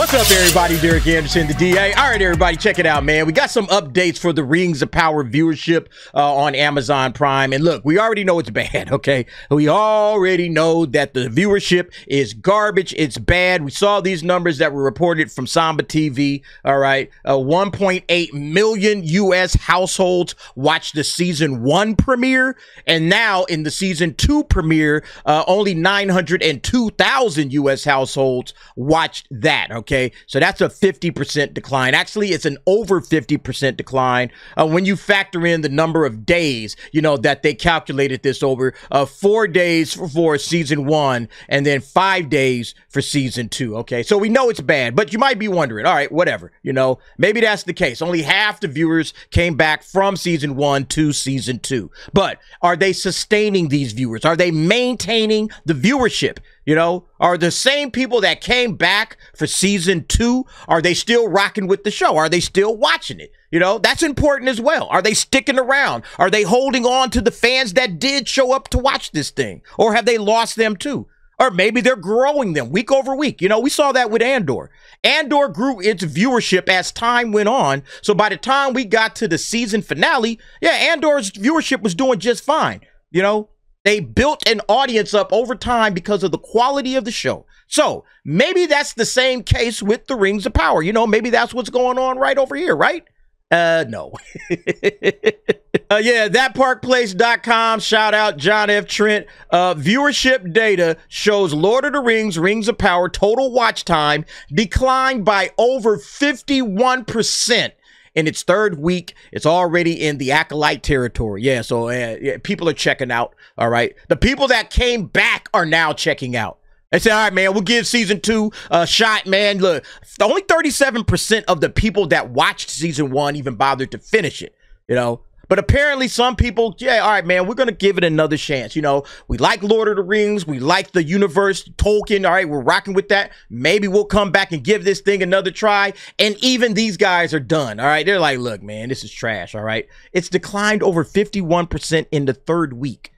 What's up, everybody? Derek Anderson, the DA. All right, everybody, check it out, man. We got some updates for the Rings of Power viewership on Amazon Prime. And look, we already know it's bad, okay? We already know that the viewership is garbage. It's bad. We saw these numbers that were reported from Samba TV, all right? 1.8 million U.S. households watched the season 1 premiere. And now in the season 2 premiere, only 902,000 U.S. households watched that, okay? So that's a 50% decline. Actually, it's an over 50% decline when you factor in the number of days, you know, that they calculated this over. 4 days for season 1 and then 5 days for season 2, okay? So we know it's bad, but you might be wondering, all right, whatever, you know, maybe that's the case. Only half the viewers came back from season 1 to season 2. But are they sustaining these viewers? Are they maintaining the viewership? You know, are the same people that came back for season 2, are they still rocking with the show? Are they still watching it? You know, that's important as well. Are they sticking around? Are they holding on to the fans that did show up to watch this thing? Or have they lost them too? Or maybe they're growing them week over week. You know, we saw that with Andor. Andor grew its viewership as time went on. So by the time we got to the season finale, yeah, Andor's viewership was doing just fine. You know, they built an audience up over time because of the quality of the show. So maybe that's the same case with the Rings of Power. You know, maybe that's what's going on right over here, right? No. Yeah, thatparkplace.com. Shout out John F. Trent. Viewership data shows Lord of the Rings, Rings of Power total watch time declined by over 51%. In its third week, it's already in the Acolyte territory. Yeah, so yeah, people are checking out, all right? The people that came back are now checking out. They say, all right, man, we'll give season 2 a shot, man. Look, only 37% of the people that watched season 1 even bothered to finish it, you know? But apparently some people, yeah, all right, man, we're going to give it another chance. You know, we like Lord of the Rings. We like the universe, Tolkien. All right, we're rocking with that. Maybe we'll come back and give this thing another try. And even these guys are done. All right, they're like, look, man, this is trash. All right, it's declined over 51% in the third week.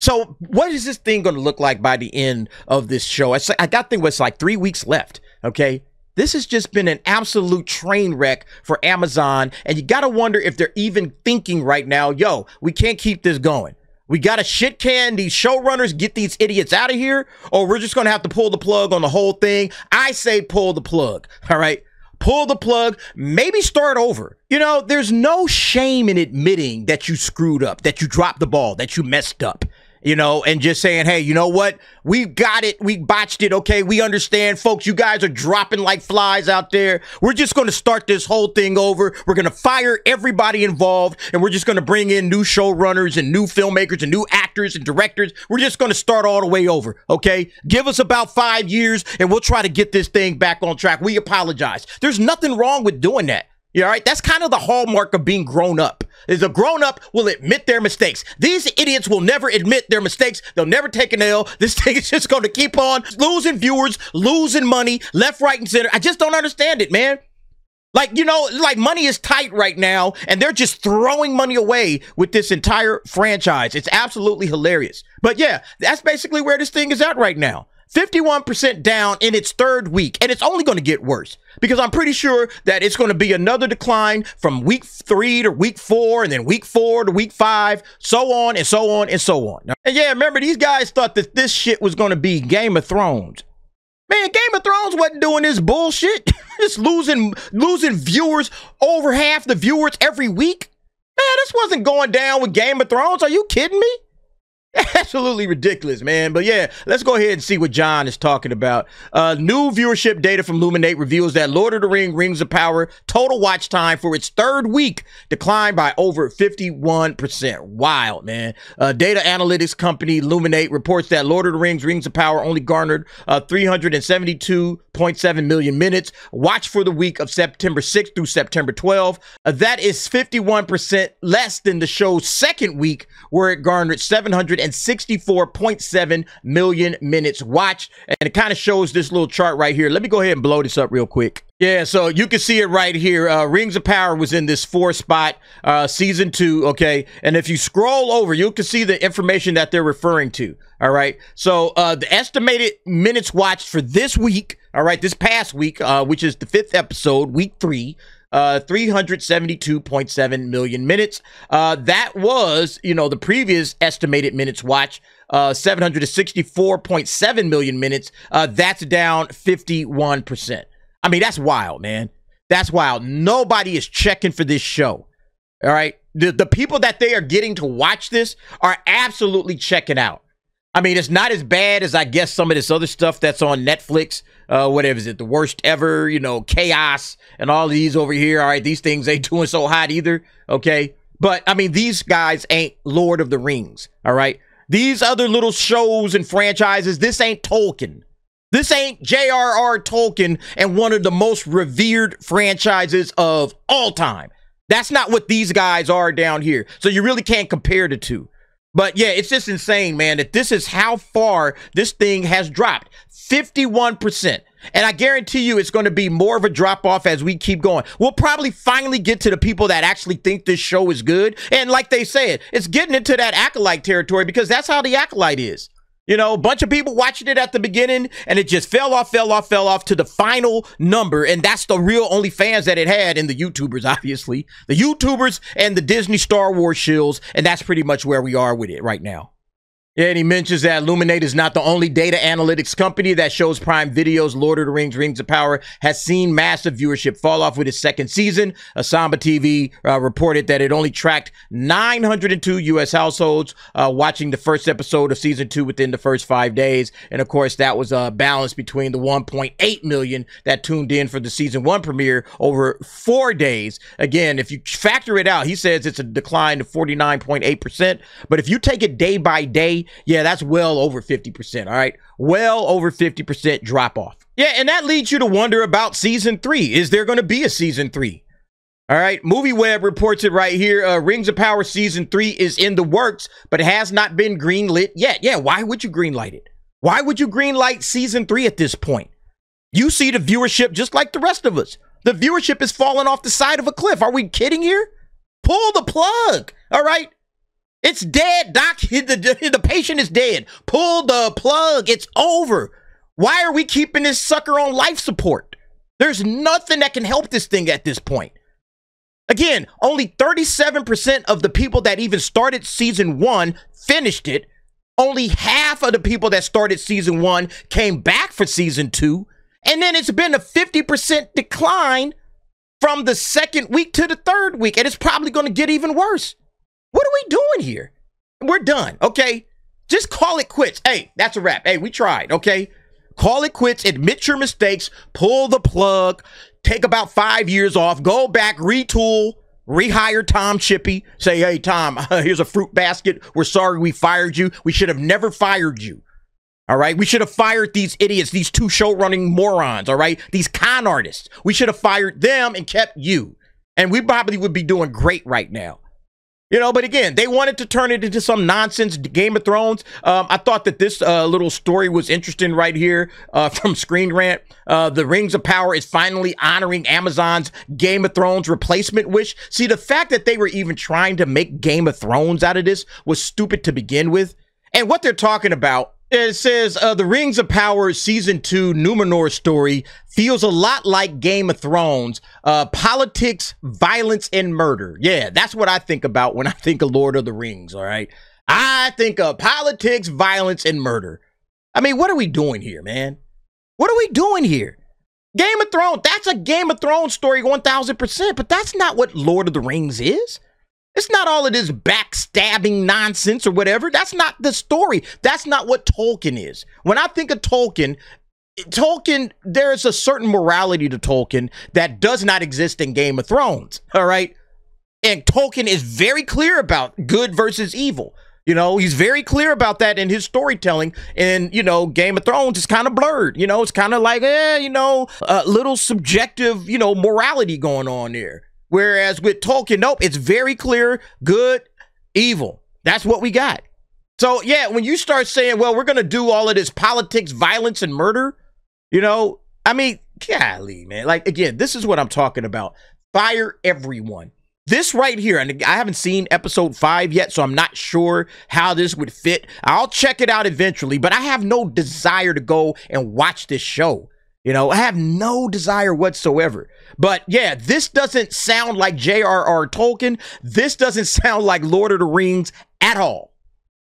So what is this thing going to look like by the end of this show? I got things like 3 weeks left. Okay. This has just been an absolute train wreck for Amazon, and you got to wonder if they're even thinking right now, yo, we can't keep this going. We got to shit can these showrunners, get these idiots out of here, or we're just going to have to pull the plug on the whole thing. I say pull the plug, all right? Pull the plug, maybe start over. You know, there's no shame in admitting that you screwed up, that you dropped the ball, that you messed up. You know, and just saying, hey, you know what? We got it. We botched it. Okay. We understand, folks. You guys are dropping like flies out there. We're just going to start this whole thing over. We're going to fire everybody involved, and we're just going to bring in new showrunners and new filmmakers and new actors and directors. We're just going to start all the way over. Okay. Give us about 5 years and we'll try to get this thing back on track. We apologize. There's nothing wrong with doing that. Yeah, all right. That's kind of the hallmark of being grown up. Is a grown up will admit their mistakes. These idiots will never admit their mistakes. They'll never take an L. This thing is just going to keep on losing viewers, losing money, left, right, and center. I just don't understand it, man. Like, you know, like money is tight right now, and they're just throwing money away with this entire franchise. It's absolutely hilarious. But yeah, that's basically where this thing is at right now. 51% down in its third week, and it's only going to get worse because I'm pretty sure that it's going to be another decline from week 3 to week 4 and then week 4 to week 5, so on and so on and so on. And yeah, remember, these guys thought that this shit was going to be Game of Thrones. Man, Game of Thrones wasn't doing this bullshit. It's losing viewers, over half the viewers every week. Man, this wasn't going down with Game of Thrones. Are you kidding me? Absolutely ridiculous, man. But yeah, let's go ahead and see what John is talking about. New viewership data from Luminate reveals that Lord of the Rings, Rings of Power total watch time for its third week declined by over 51%. Wild, man. Data analytics company Luminate reports that Lord of the Rings, Rings of Power only garnered 372.7 million minutes watched for the week of September 6th through September 12th. That is 51% less than the show's second week, where it garnered 764.7 million minutes watched. And it kind of shows this little chart right here. Let me go ahead and blow this up real quick. Yeah, so you can see it right here. Rings of Power was in this 4th spot, season 2, okay? And if you scroll over, you can see the information that they're referring to, all right? So the estimated minutes watched for this week All right, this past week, which is the 5th episode, week 3, 372.7 million minutes. That was, you know, the previous estimated minutes watched, 764.7 million minutes. That's down 51%. I mean, that's wild, man. That's wild. Nobody is checking for this show. All right. The people that they are getting to watch this are absolutely checking out. I mean, it's not as bad as, I guess, some of this other stuff that's on Netflix. Whatever is it, The Worst Ever, you know, Chaos, and all these over here. All right, these things ain't doing so hot either, okay? But, I mean, these guys ain't Lord of the Rings, all right? These other little shows and franchises, this ain't Tolkien. This ain't J.R.R. Tolkien and one of the most revered franchises of all time. That's not what these guys are down here. So you really can't compare the two. But yeah, it's just insane, man, that this is how far this thing has dropped, 51%. And I guarantee you it's going to be more of a drop-off as we keep going. We'll probably finally get to the people that actually think this show is good. And like they said, it's getting into that Acolyte territory, because that's how the Acolyte is. You know, a bunch of people watching it at the beginning, and it just fell off to the final number. And that's the real only fans that it had, and the YouTubers, obviously. The YouTubers and the Disney Star Wars shills, and that's pretty much where we are with it right now. Yeah, and he mentions that Luminate is not the only data analytics company that shows Prime Video's Lord of the Rings, Rings of Power has seen massive viewership fall off with its second season. Samba TV reported that it only tracked 902 U.S. households watching the first episode of season 2 within the first 5 days. And of course, that was a balance between the 1.8 million that tuned in for the season 1 premiere over 4 days. Again, if you factor it out, he says it's a decline of 49.8%. But if you take it day by day, yeah, that's well over 50%, all right? Well over 50% drop-off. Yeah, and that leads you to wonder about season 3. Is there going to be a season 3? All right, MovieWeb reports it right here. Rings of Power season 3 is in the works, but has not been greenlit yet. Yeah, why would you greenlight it? Why would you greenlight season 3 at this point? You see the viewership just like the rest of us. The viewership is falling off the side of a cliff. Are we kidding here? Pull the plug, all right? It's dead, doc. The patient is dead. Pull the plug. It's over. Why are we keeping this sucker on life support? There's nothing that can help this thing at this point. Again, only 37% of the people that even started season 1 finished it. Only half of the people that started season 1 came back for season 2. And then it's been a 50% decline from the second week to the third week. And it's probably going to get even worse. What are we doing here? We're done, okay? Just call it quits. Hey, that's a wrap. Hey, we tried, okay? Call it quits, admit your mistakes, pull the plug, take about 5 years off, go back, retool, rehire Tom Shippey, say, hey, Tom, here's a fruit basket. We're sorry we fired you. We should have never fired you, all right? We should have fired these idiots, these two show-running morons, all right? These con artists. We should have fired them and kept you, and we probably would be doing great right now. You know, but again, they wanted to turn it into some nonsense Game of Thrones. I thought that this little story was interesting right here from Screen Rant. The Rings of Power is finally honoring Amazon's Game of Thrones replacement wish. See, the fact that they were even trying to make Game of Thrones out of this was stupid to begin with. And what they're talking about, it says, the Rings of Power season 2 Numenor story feels a lot like Game of Thrones, politics, violence, and murder. Yeah, that's what I think about when I think of Lord of the Rings, all right? I think of politics, violence, and murder. I mean, what are we doing here, man? What are we doing here? Game of Thrones, that's a Game of Thrones story 1000%, but that's not what Lord of the Rings is. It's not all of this backstabbing nonsense or whatever. That's not the story. That's not what Tolkien is. When I think of Tolkien, there is a certain morality to Tolkien that does not exist in Game of Thrones, all right? And Tolkien is very clear about good versus evil. You know, he's very clear about that in his storytelling. And, you know, Game of Thrones is kind of blurred. You know, it's kind of like, you know, a little subjective, you know, morality going on there. Whereas with Tolkien, nope, it's very clear, good, evil. That's what we got. So, yeah, when you start saying, well, we're going to do all of this politics, violence, and murder, you know, I mean, golly, man. Like, again, this is what I'm talking about. Fire everyone. This right here, and I haven't seen episode 5 yet, so I'm not sure how this would fit. I'll check it out eventually, but I have no desire to go and watch this show. You know, I have no desire whatsoever. But yeah, this doesn't sound like J.R.R. Tolkien. This doesn't sound like Lord of the Rings at all.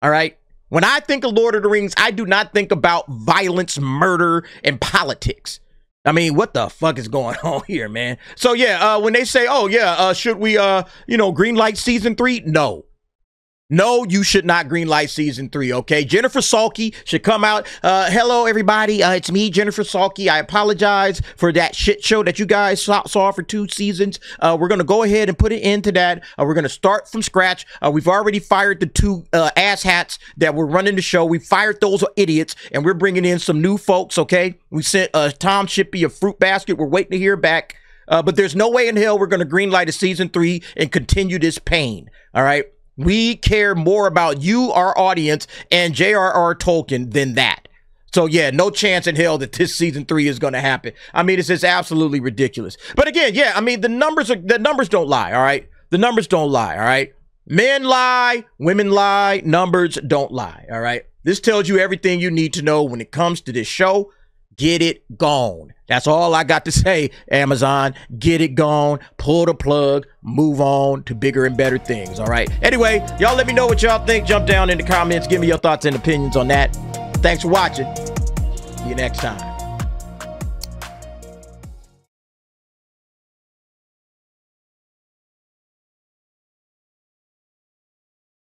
All right. When I think of Lord of the Rings, I do not think about violence, murder, and politics. I mean, what the fuck is going on here, man? So yeah, when they say, oh yeah, should we, you know, green light season 3? No. No, you should not greenlight season 3, okay? Jennifer Salky should come out. Hello, everybody. It's me, Jennifer Salky. I apologize for that shit show that you guys saw for 2 seasons. We're going to go ahead and put an end to that. We're going to start from scratch. We've already fired the 2 asshats that were running the show. We fired those idiots, and we're bringing in some new folks, okay? We sent Tom Shippey a fruit basket. We're waiting to hear back. But there's no way in hell we're going to greenlight a season 3 and continue this pain, all right? We care more about you, our audience, and J.R.R. Tolkien than that. So yeah, no chance in hell that this season 3 is going to happen. I mean, it's just absolutely ridiculous. But again, yeah, I mean, the numbers don't lie, all right? The numbers don't lie, all right? Men lie, women lie, numbers don't lie, all right? This tells you everything you need to know when it comes to this show. Get it gone. That's all I got to say, Amazon. Get it gone. Pull the plug. Move on to bigger and better things, all right? Anyway, y'all let me know what y'all think. Jump down in the comments. Give me your thoughts and opinions on that. Thanks for watching. See you next time.